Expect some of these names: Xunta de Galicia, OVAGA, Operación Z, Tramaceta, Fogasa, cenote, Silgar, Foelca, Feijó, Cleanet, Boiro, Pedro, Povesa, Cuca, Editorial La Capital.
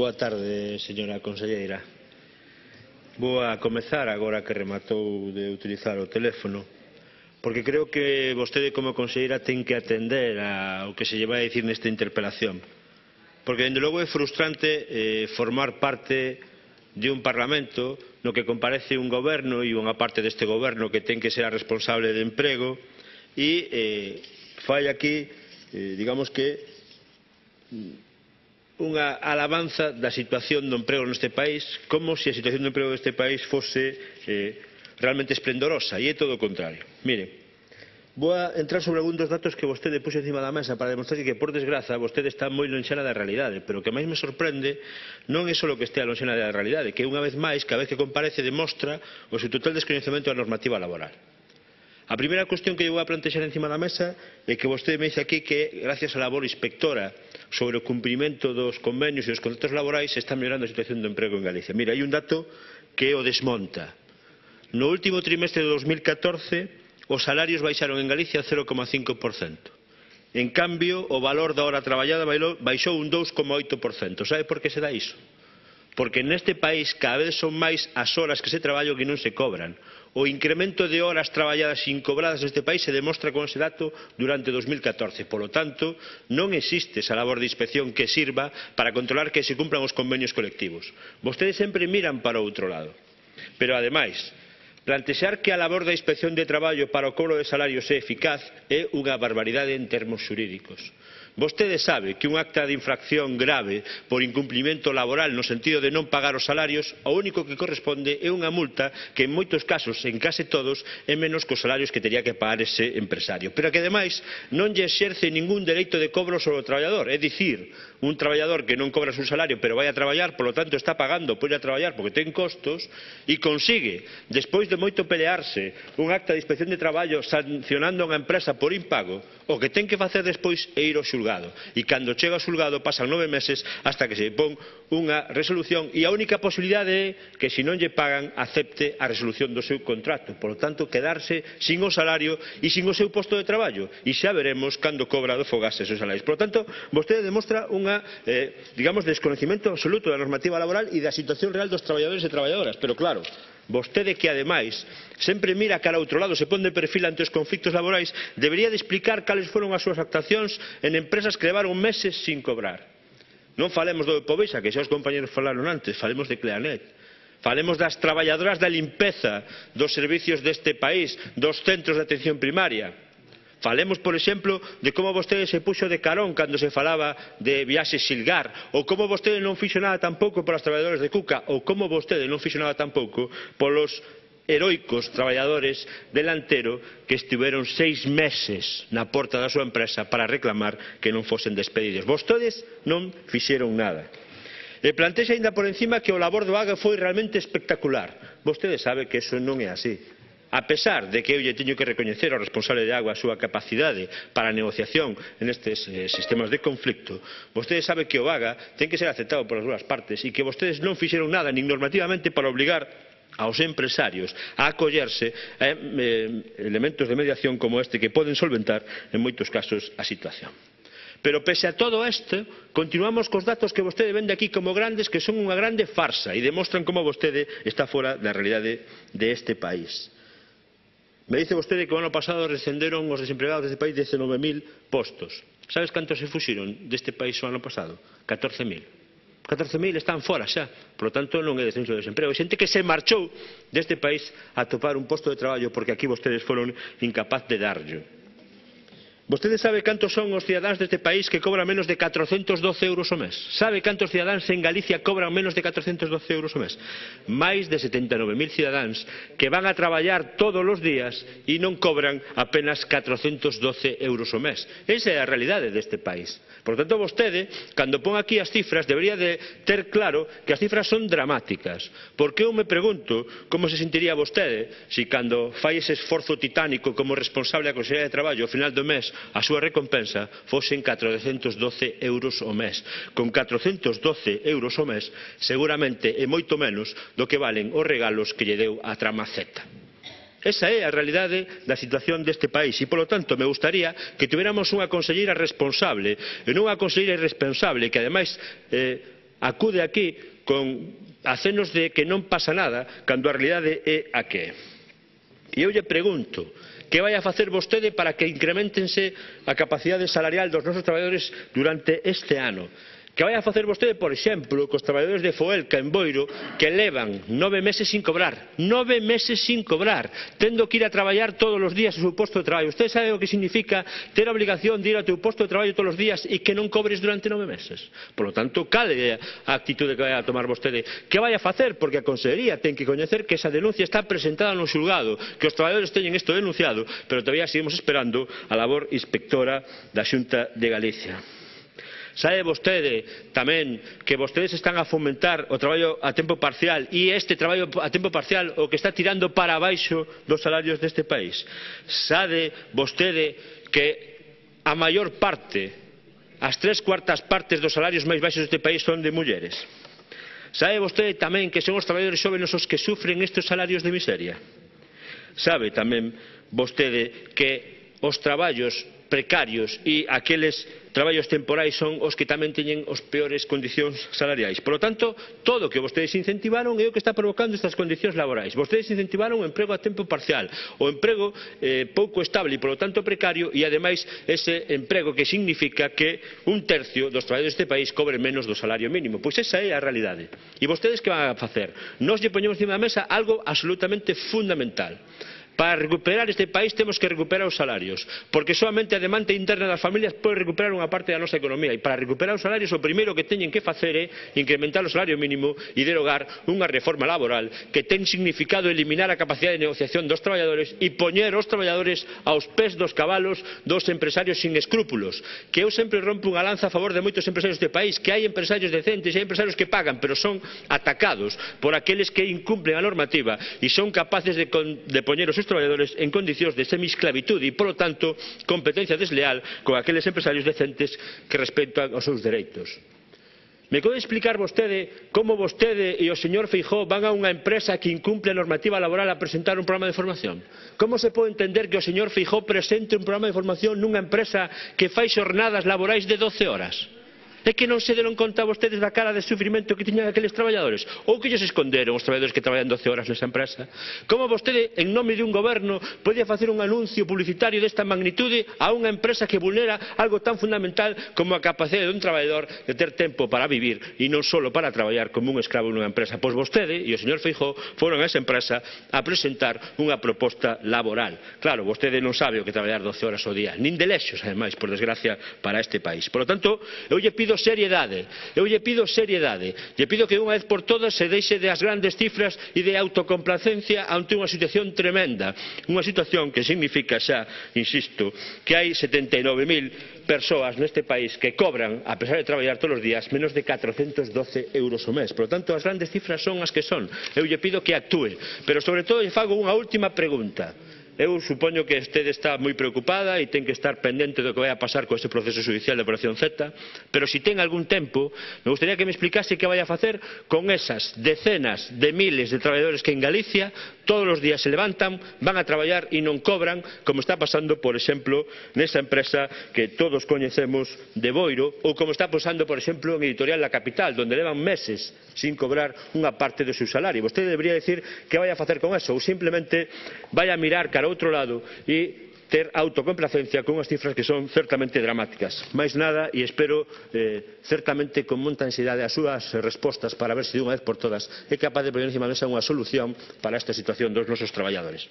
Boa tarde, señora conselleira. Vou a comezar agora que rematou de utilizar o teléfono, porque creo que vostede como conselleira ten que atender ao que se lle vai a dicir nesta interpelación. Porque, dende logo, é frustrante formar parte de un Parlamento no que comparece un goberno e unha parte deste goberno que ten que ser a responsable de emprego e fai aquí, digamos que, unha alabanza da situación do emprego neste país como se a situación do emprego deste país fose realmente esplendorosa, e é todo o contrario. Mire, vou a entrar sobre algún dos datos que vostede puxo encima da mesa para demostrar que, por desgraza, vostede está moi lonxana da realidade, pero o que máis me sorprende non é só que estea lonxana da realidade, que unha vez máis, cada vez que comparece, demostra o seu total descoñecemento da normativa laboral. A primeira cuestión que eu vou a plantexar encima da mesa é que vostede me dice aquí que, gracias á labor inspectora sobre o cumprimento dos convenios e dos contratos laborais, se está mellorando a situación do emprego en Galicia. Mira, hai un dato que o desmonta. No último trimestre de 2014, os salarios baixaron en Galicia 0,5%. En cambio, o valor da hora traballada baixou un 2,8%. Sabe por que se dá iso? Porque neste país cada vez son máis as horas que se traballan que non se cobran. O incremento de horas traballadas sin cobradas neste país se demostra con ese dato durante 2014. Por lo tanto, non existe esa labor de inspección que sirva para controlar que se cumpran os convenios colectivos. Vostedes sempre miran para outro lado. Pero, ademais, plantexar que a labor da inspección de traballo para o cobro de salarios é eficaz é unha barbaridade en termos xurídicos. Vostede sabe que un acta de infracción grave por incumprimento laboral no sentido de non pagar os salarios, o único que corresponde é unha multa que en moitos casos, en case todos, é menos que os salarios que tería que pagar ese empresario. Pero que, ademais, non lle exerce ningún dereito de cobro sobre o traballador. É dicir, un traballador que non cobra un salario pero vai a traballar, por lo tanto está pagando por ir a traballar porque ten costos, e consigue, despois de moito pelearse, un acta de inspección de traballo sancionando a unha empresa por impago, o que ten que facer despois é ir ao xulgado, e cando chega ao xulgado pasan 9 meses hasta que se pon unha resolución, e a única posibilidade é que, se non lle pagan, acepte a resolución do seu contrato, por lo tanto quedarse sin o salario e sin o seu posto de traballo, e xa veremos cando cobra do Fogasa esos salarios. Por lo tanto, vostede demostra unha, digamos, desconocimento absoluto da normativa laboral e da situación real dos traballadores e traballadoras, pero claro, vostede que, ademais, sempre mira cara a outro lado, se pon de perfil ante os conflitos laborais, debería de explicar cales foron as súas actuacións en empresas que levaron meses sin cobrar. Non falemos do Povesa, que xa os compañeros falaron antes, falemos de Cleanet. Falemos das traballadoras da limpeza dos servicios deste país, dos centros de atención primaria. Falemos, por exemplo, de como vostede se puxo de carón cando se falaba de viaxes Silgar, ou como vostede non fixo nada tampouco polos traballadores de Cuca, ou como vostede non fixo nada tampouco polos heroicos traballadores delantero que estiveron 6 meses na porta da súa empresa para reclamar que non fosen despedidos. Vostedes non fixeron nada. E plantexa ainda por encima que o labor do OVAGA foi realmente espectacular. Vostede sabe que iso non é así. A pesar de que eu lle teño que recoñecer ao responsable de Auga a súa capacidade para a negociación nestes sistemas de conflito, vostede sabe que o OVAGA ten que ser aceptado polas dúas partes e que vostedes non fixeron nada, nin normativamente, para obrigar aos empresarios a acollerse a elementos de mediación como este que poden solventar, en moitos casos, a situación. Pero, pese a todo isto, continuamos cos datos que vostede vende aquí como grandes, que son unha grande farsa e demostran como vostede está fora da realidade deste país. Me dice vostede que o ano pasado descenderon os desempregados deste país 19.000 postos. Sabes cantos se fuxiron deste país o ano pasado? 14.000. 14.000 están fora xa, por lo tanto non é descenso de desemprego. Xente que se marchou deste país a topar un posto de traballo porque aquí vostedes foron incapaz de darllo. Vostede sabe cantos son os cidadáns deste país que cobran menos de 412 euros o mes? Sabe cantos cidadáns en Galicia cobran menos de 412 euros o mes? Máis de 79.000 cidadáns que van a traballar todos os días e non cobran apenas 412 euros o mes. Esa é a realidade deste país. Por tanto, vostede, cando pon aquí as cifras, debería de ter claro que as cifras son dramáticas. Porque eu me pregunto como se sentiría vostede se cando fai ese esforzo titánico como responsable da Consellería de Traballo ao final do mes a súa recompensa fosen 412 euros o mes. Con 412 euros o mes seguramente é moito menos do que valen os regalos que lle deu a Tramaceta. Esa é a realidade da situación deste país e, polo tanto, me gustaría que tivéramos unha conselleira responsable e non unha conselleira irresponsable que, ademais, acude aquí con hacernos de que non pasa nada, cando a realidade é a que é. E eu lle pregunto, que vai a facer vostede para que incrementense a capacidade salarial dos nosos traballadores durante este ano? Que vai a facer vostede, por exemplo, cos traballadores de Foelca en Boiro, que levan 9 meses sin cobrar, 9 meses sin cobrar, tendo que ir a traballar todos os días ao seu posto de traballo. Usted sabe o que significa ter a obligación de ir ao teu posto de traballo todos os días e que non cobres durante 9 meses? Por lo tanto, cal é a actitude que vai a tomar vostede? Que vai a facer? Porque a Consellería ten que coñecer que esa denuncia está presentada no xulgado, que os traballadores teñen isto denunciado, pero todavía seguimos esperando a labor inspectora da Xunta de Galicia. Sabe vostede tamén que vostedes están a fomentar o traballo a tempo parcial, e este traballo a tempo parcial o que está tirando para abaixo dos salarios deste país. Sabe vostede que a maior parte, as 3/4 partes dos salarios máis baixos deste país son de mulleres. Sabe vostede tamén que son os traballadores xóvenes os que sufren estes salarios de miseria. Sabe tamén vostede que os traballos precarios e aqueles traballos temporais son os que tamén teñen as peores condicións salariais. Por lo tanto, todo o que vostedes incentivaron é o que está provocando estas condicións laborais. Vostedes incentivaron o emprego a tempo parcial, o emprego pouco estable e, por lo tanto, precario, e, ademais, ese emprego que significa que 1/3 dos traballadores deste país cobren menos do salario mínimo. Pois esa é a realidade. E vostedes que van a facer? Nós lle poñemos encima da mesa algo absolutamente fundamental. Para recuperar este país temos que recuperar os salarios, porque solamente a demanda interna das familias pode recuperar unha parte da nosa economía, e para recuperar os salarios o primeiro que teñen que facer é incrementar o salario mínimo e derogar unha reforma laboral que ten significado eliminar a capacidade de negociación dos traballadores e poñer os traballadores aos pés dos cabalos dos empresarios sin escrúpulos. Que eu sempre rompo unha lanza a favor de moitos empresarios deste país, que hai empresarios decentes e hai empresarios que pagan, pero son atacados por aqueles que incumplen a normativa e son capaces de poñer os seus traballadores en condicións de semisclavitud e, por lo tanto, competencia desleal con aqueles empresarios decentes que respetan os seus dereitos. ¿Me pode explicar vostede como vostede e o señor Feijó van a unha empresa que incumple a normativa laboral a presentar un programa de formación? Como se pode entender que o señor Feijó presente un programa de formación nunha empresa que fai xornadas laborais de 12 horas? É que non se deron conta vostedes da cara de sufrimento que tiñan aqueles traballadores? Ou que lles esconderon os traballadores que traballan 12 horas nesa empresa? Como vostede, en nome de un goberno, podía facer un anuncio publicitario desta magnitude a unha empresa que vulnera algo tan fundamental como a capacidade dun traballador de ter tempo para vivir e non só para traballar como un escravo nunha empresa? Pois vostede e o señor Feijó foron a esa empresa a presentar unha proposta laboral. Claro, vostede non sabe o que traballar 12 horas ao día, nin de lexos, ademais, por desgracia, para este país. Por lo tanto, eu lle pido seriedade, eu lle pido seriedade, lle pido que unha vez por todas se deixe das grandes cifras e de autocomplacencia ante unha situación tremenda, unha situación que significa xa, insisto, que hai 79.000 persoas neste país que cobran, a pesar de traballar todos os días, menos de 412 € ao mes. Por lo tanto, as grandes cifras son as que son. Eu lle pido que actúe, pero sobre todo lle fago unha última pregunta. Eu supoño que vostede está moi preocupada e ten que estar pendente do que vai a pasar con este proceso judicial de Operación Z, pero se ten algún tempo, me gustaría que me explicase que vai a facer con esas decenas de miles de traballadores que en Galicia todos os días se levantan, van a traballar e non cobran, como está pasando, por exemplo, nesa empresa que todos coñecemos de Boiro, ou como está pasando, por exemplo, en Editorial La Capital, onde levan meses sin cobrar unha parte do seu salario. Vostede debería dicir que vai a facer con eso, ou simplemente vai a mirar cara outro lado e ter autocomplacencia con unhas cifras que son certamente dramáticas. Máis nada, e espero certamente con moita ansiedade as súas respostas para ver se de unha vez por todas é capaz de poñer encima da mesa unha solución para esta situación dos nosos traballadores.